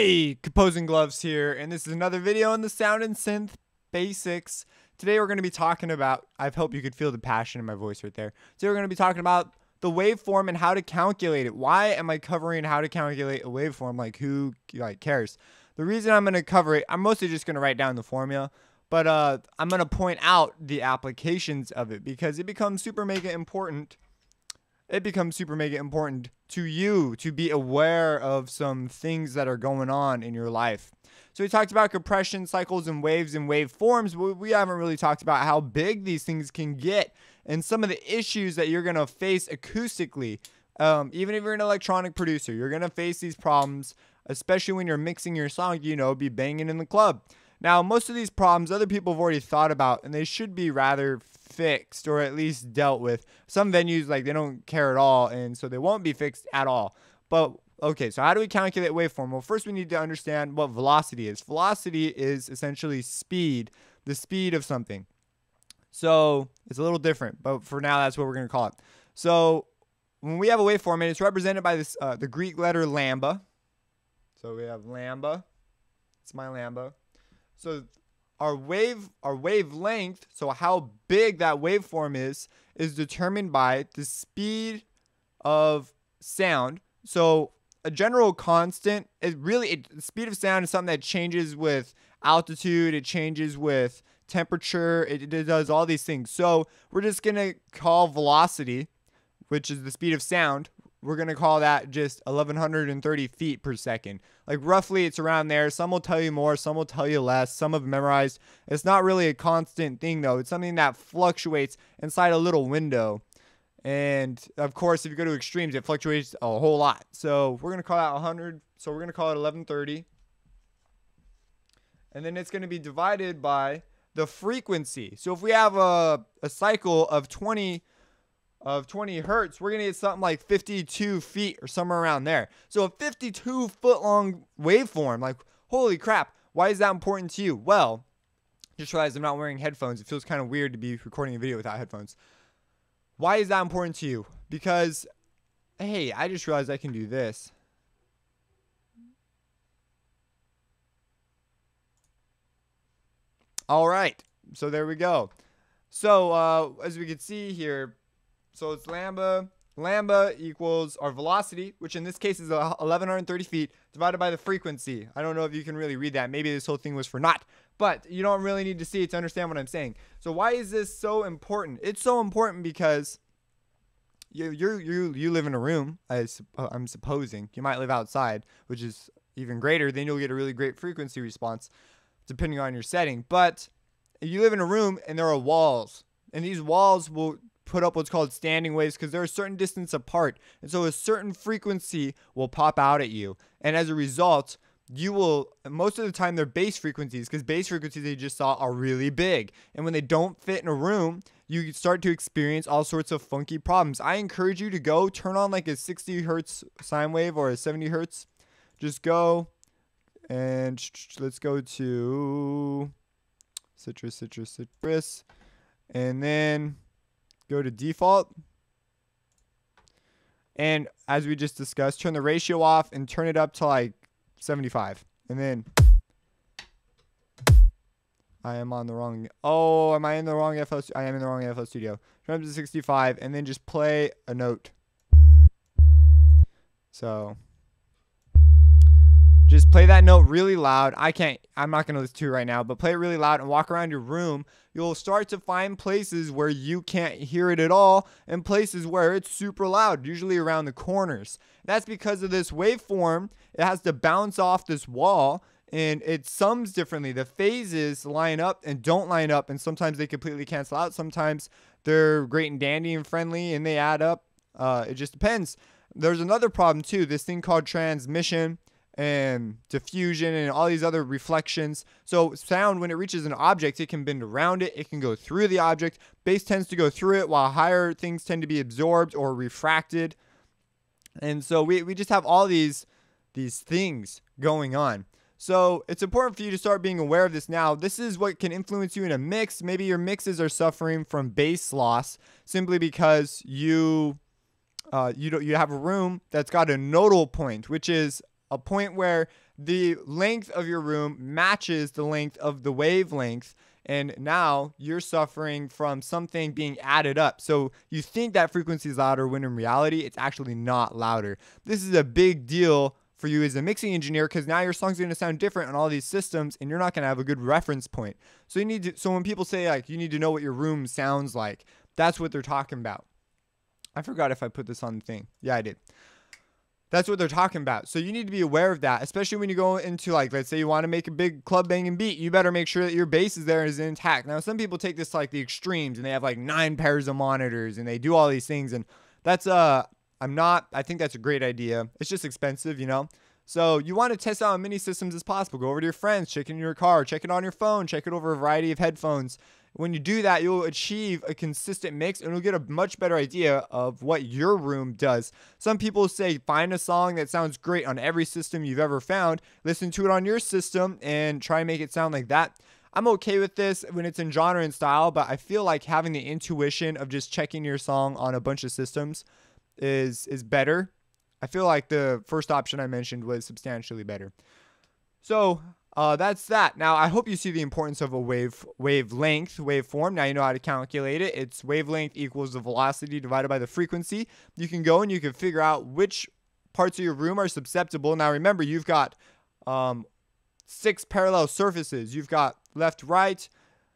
Hey, Composing Gloves here, and this is another video on the Sound and Synth Basics. Today we're going to be talking about, I hope you could feel the passion in my voice right there. Today we're going to be talking about the waveform and how to calculate it. Why am I covering how to calculate a waveform? Like, who cares? The reason I'm going to cover it, I'm mostly just going to write down the formula, but I'm going to point out the applications of it because it becomes super mega important. It becomes super mega important to you to be aware of some things that are going on in your life. So we talked about compression cycles and waves and waveforms, but we haven't really talked about how big these things can get and some of the issues that you're going to face acoustically. Even if you're an electronic producer, you're going to face these problems, especially when you're mixing your song, you know, be banging in the club. Now, most of these problems other people have already thought about, and they should be rather fixed or at least dealt with. Some venues, like, they don't care at all, and so they won't be fixed at all. But, okay, so how do we calculate waveform? Well, first we need to understand what velocity is. Velocity is essentially speed, the speed of something. So, it's a little different, but for now, that's what we're going to call it. So, when we have a waveform, and it's represented by this the Greek letter lambda. So, we have lambda. It's my lambda. So our wavelength, so how big that waveform is determined by the speed of sound. So a general constant is really, the speed of sound is something that changes with altitude, it changes with temperature, it does all these things. So we're just going to call velocity, which is the speed of sound, we're going to call that just 1130 feet per second. Like, roughly it's around there. Some will tell you more, some will tell you less, some have memorized. It's not really a constant thing though. It's something that fluctuates inside a little window. And of course, if you go to extremes, it fluctuates a whole lot. So we're going to call that 100. So we're going to call it 1130. And then it's going to be divided by the frequency. So if we have a cycle of 20 hertz, we're gonna get something like 52 feet or somewhere around there. So a 52-foot-long waveform, like, holy crap, why is that important to you? Well, just realized I'm not wearing headphones. It feels kind of weird to be recording a video without headphones. Why is that important to you? Because, hey, I just realized I can do this. All right, so there we go. So as we can see here, so it's lambda. Lambda equals our velocity, which in this case is 1130 feet, divided by the frequency. I don't know if you can really read that. Maybe this whole thing was for naught. But you don't really need to see it to understand what I'm saying. So why is this so important? It's so important because you live in a room, I'm supposing. You might live outside, which is even greater. Then you'll get a really great frequency response, depending on your setting. But you live in a room, and there are walls. And these walls will put up what's called standing waves because they're a certain distance apart, and so a certain frequency will pop out at you, and as a result you will, most of the time, they're bass frequencies, because bass frequencies, they just saw, are really big, and when they don't fit in a room you start to experience all sorts of funky problems. I encourage you to go turn on like a 60 hertz sine wave or a 70 hertz. Just go and let's go to citrus, and then go to default, and as we just discussed, turn the ratio off and turn it up to like 75, and then I am on the wrong, oh, am I in the wrong FL? I am in the wrong FL Studio. Turn up to 65 and then just play a note. So just play that note really loud. I'm not going to listen to it right now, but play it really loud and walk around your room. You'll start to find places where you can't hear it at all and places where it's super loud, usually around the corners. That's because of this waveform. It has to bounce off this wall and it sums differently. The phases line up and don't line up, and sometimes they completely cancel out. Sometimes they're great and dandy and friendly and they add up. It just depends. There's another problem too, this thing called transmission and diffusion and all these other reflections. So sound, when it reaches an object, it can bend around it, it can go through the object. Bass tends to go through it, while higher things tend to be absorbed or refracted. And so we just have all these things going on. So it's important for you to start being aware of this now. This is what can influence you in a mix. Maybe your mixes are suffering from bass loss simply because you have a room that's got a nodal point, which is a point where the length of your room matches the length of the wavelength. And now you're suffering from something being added up. So you think that frequency is louder when in reality, it's actually not louder. This is a big deal for you as a mixing engineer, because now your songs are going to sound different on all these systems and you're not going to have a good reference point. So you need to, so when people say like, you need to know what your room sounds like, that's what they're talking about. I forgot if I put this on the thing. Yeah, I did. That's what they're talking about. So you need to be aware of that, especially when you go into, like, let's say you want to make a big club banging beat, you better make sure that your bass is there and is intact. Now, some people take this to, like, the extremes, and they have like 9 pairs of monitors and they do all these things. And that's, I think that's a great idea. It's just expensive, you know? So you want to test out as many systems as possible. Go over to your friends, check it in your car, check it on your phone, check it over a variety of headphones. When you do that, you'll achieve a consistent mix and you'll get a much better idea of what your room does. Some people say find a song that sounds great on every system you've ever found, listen to it on your system, and try and make it sound like that. I'm okay with this when it's in genre and style, but I feel like having the intuition of just checking your song on a bunch of systems is better. I feel like the first option I mentioned was substantially better. So that's that. Now, I hope you see the importance of a wavelength, waveform. Now you know how to calculate it. It's wavelength equals the velocity divided by the frequency. You can go and you can figure out which parts of your room are susceptible. Now, remember, you've got 6 parallel surfaces. You've got left, right,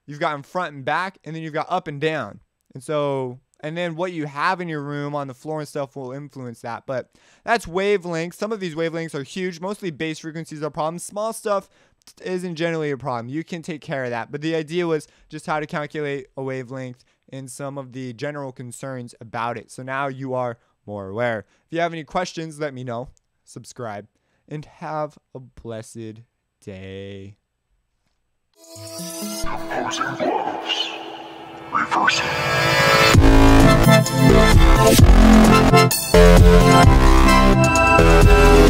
you've got in front and back, and then you've got up and down. And so, and then what you have in your room on the floor and stuff will influence that. But that's wavelengths. Some of these wavelengths are huge. Mostly bass frequencies are problems. Small stuff isn't generally a problem. You can take care of that. But the idea was just how to calculate a wavelength and some of the general concerns about it. So now you are more aware. If you have any questions, let me know. Subscribe. And have a blessed day. Composing Gloves. Reversing. We'll be right back.